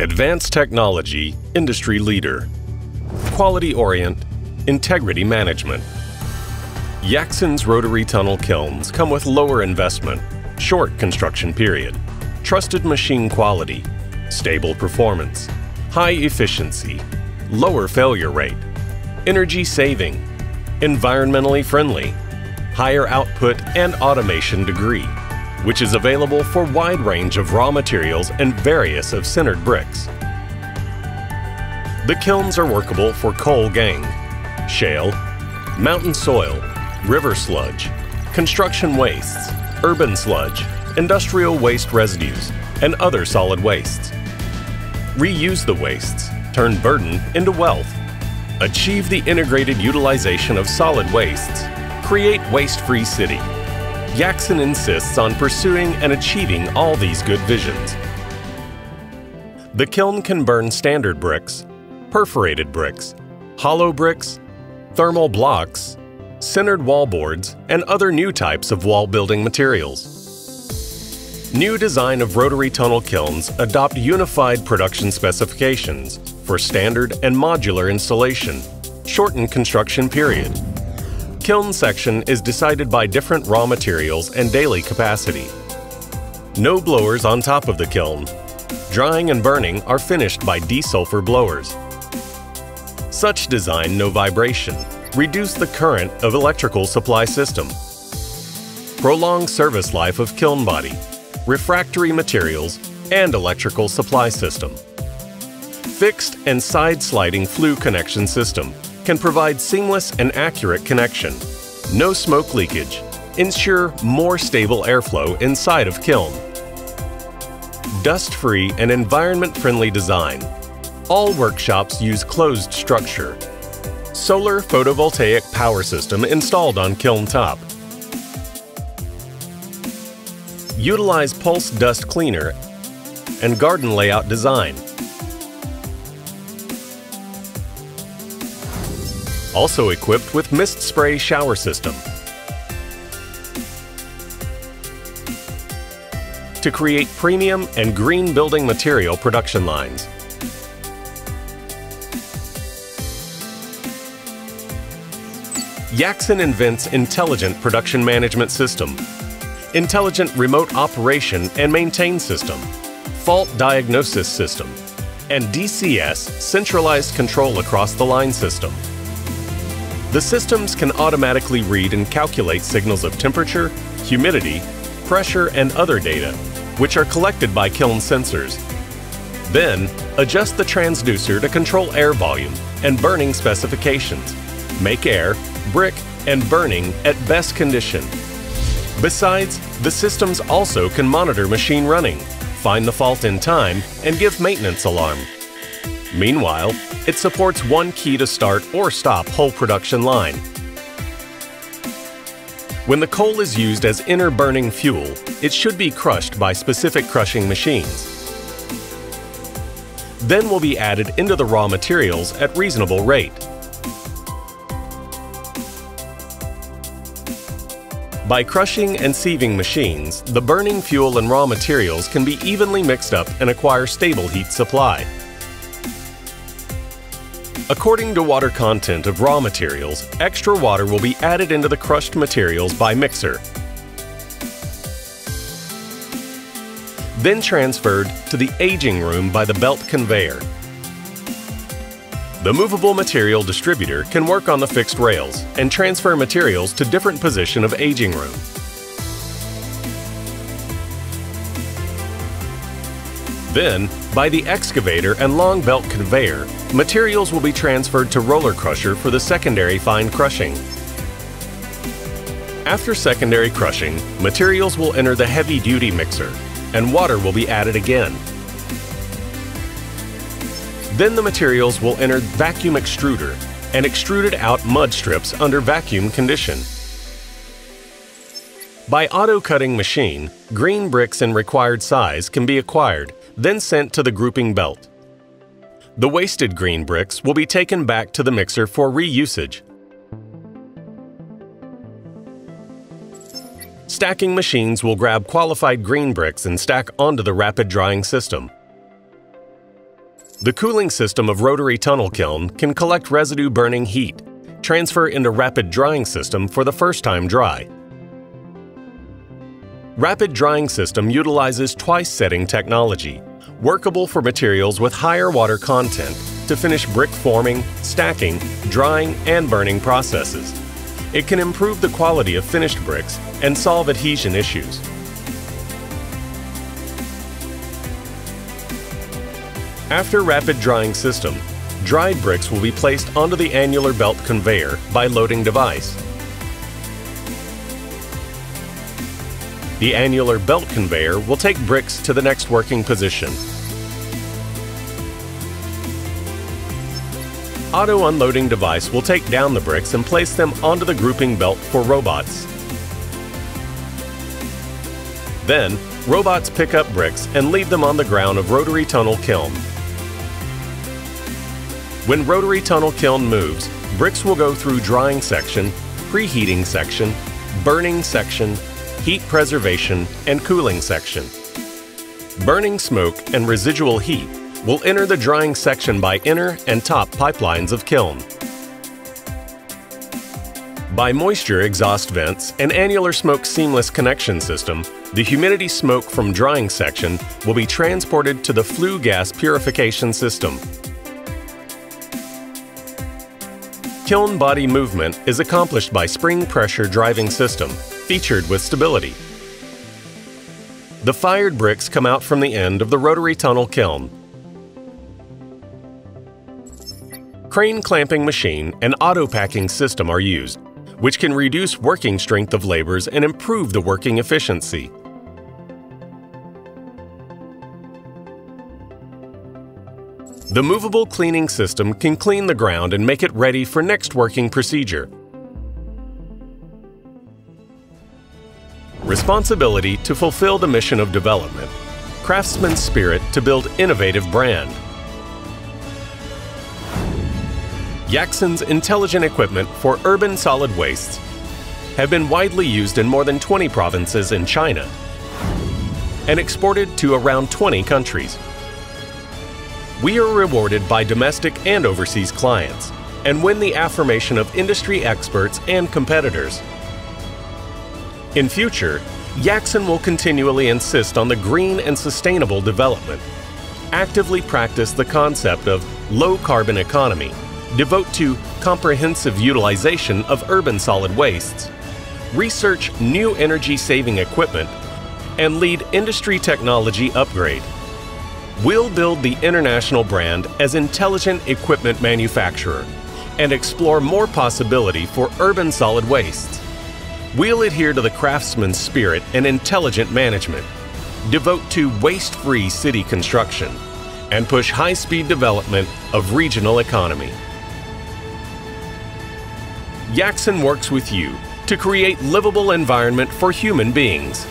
Advanced technology, industry leader. Quality orient, integrity management. Yaxin's rotary tunnel kilns come with lower investment, short construction period, trusted machine quality, stable performance, high efficiency, lower failure rate, energy saving, environmentally friendly, higher output and automation degree, which is available for wide range of raw materials and various of sintered bricks. The kilns are workable for coal gangue, shale, mountain soil, river sludge, construction wastes, urban sludge, industrial waste residues, and other solid wastes. Reuse the wastes, turn burden into wealth, achieve the integrated utilization of solid wastes, create waste-free city. Yaxin insists on pursuing and achieving all these good visions. The kiln can burn standard bricks, perforated bricks, hollow bricks, thermal blocks, sintered wallboards, and other new types of wall building materials. New design of rotary tunnel kilns adopt unified production specifications for standard and modular installation, shortened construction period. Kiln section is decided by different raw materials and daily capacity. No blowers on top of the kiln. Drying and burning are finished by desulfur blowers. Such design, no vibration, reduce the current of electrical supply system. Prolong service life of kiln body, refractory materials, and electrical supply system. Fixed and side sliding flue connection system can provide seamless and accurate connection. No smoke leakage. Ensure more stable airflow inside of kiln. Dust-free and environment-friendly design. All workshops use closed structure. Solar photovoltaic power system installed on kiln top. Utilize pulse dust cleaner and garden layout design. Also equipped with mist spray shower system to create premium and green building material production lines. Yaxin invents intelligent production management system, intelligent remote operation and maintain system, fault diagnosis system, and DCS centralized control across the line system. The systems can automatically read and calculate signals of temperature, humidity, pressure, and other data, which are collected by kiln sensors. Then, adjust the transducer to control air volume and burning specifications. Make air, brick, and burning at best condition. Besides, the systems also can monitor machine running, find the fault in time, and give maintenance alarm. Meanwhile, it supports one key to start or stop whole production line. When the coal is used as inner burning fuel, it should be crushed by specific crushing machines. Then will be added into the raw materials at reasonable rate. By crushing and sieving machines, the burning fuel and raw materials can be evenly mixed up and acquire stable heat supply. According to water content of raw materials, extra water will be added into the crushed materials by mixer, then transferred to the aging room by the belt conveyor. The movable material distributor can work on the fixed rails and transfer materials to different position of aging room. Then, by the excavator and long belt conveyor, materials will be transferred to roller crusher for the secondary fine crushing. After secondary crushing, materials will enter the heavy-duty mixer, and water will be added again. Then the materials will enter vacuum extruder and extruded out mud strips under vacuum condition. By auto-cutting machine, green bricks in required size can be acquired, then sent to the grouping belt. The wasted green bricks will be taken back to the mixer for reusage. Stacking machines will grab qualified green bricks and stack onto the rapid drying system. The cooling system of rotary tunnel kiln can collect residue burning heat, transfer into rapid drying system for the first time dry. Rapid drying system utilizes twice-setting technology, workable for materials with higher water content to finish brick forming, stacking, drying, and burning processes. It can improve the quality of finished bricks and solve adhesion issues. After rapid drying system, dried bricks will be placed onto the annular belt conveyor by loading device. The annular belt conveyor will take bricks to the next working position. Auto unloading device will take down the bricks and place them onto the grouping belt for robots. Then, robots pick up bricks and leave them on the ground of rotary tunnel kiln. When rotary tunnel kiln moves, bricks will go through drying section, preheating section, burning section, heat preservation, and cooling section. Burning smoke and residual heat will enter the drying section by inner and top pipelines of kiln, by moisture exhaust vents and annular smoke seamless connection system. The humidity smoke from drying section will be transported to the flue gas purification system. Kiln body movement is accomplished by spring pressure driving system, featured with stability. The fired bricks come out from the end of the rotary tunnel kiln. Crane clamping machine and auto-packing system are used, which can reduce working strength of labors and improve the working efficiency. The movable cleaning system can clean the ground and make it ready for next working procedure. Responsibility to fulfill the mission of development. Craftsman's spirit to build innovative brand. Yaxin's intelligent equipment for urban solid wastes have been widely used in more than 20 provinces in China and exported to around 20 countries. We are rewarded by domestic and overseas clients and win the affirmation of industry experts and competitors. In future, Yaxin will continually insist on the green and sustainable development, actively practice the concept of low-carbon economy, devote to comprehensive utilization of urban solid wastes, research new energy-saving equipment, and lead industry technology upgrade. We'll build the international brand as intelligent equipment manufacturer and explore more possibility for urban solid wastes. We'll adhere to the craftsman's spirit and intelligent management, devote to waste-free city construction, and push high-speed development of regional economy. Yaxin works with you to create livable environment for human beings.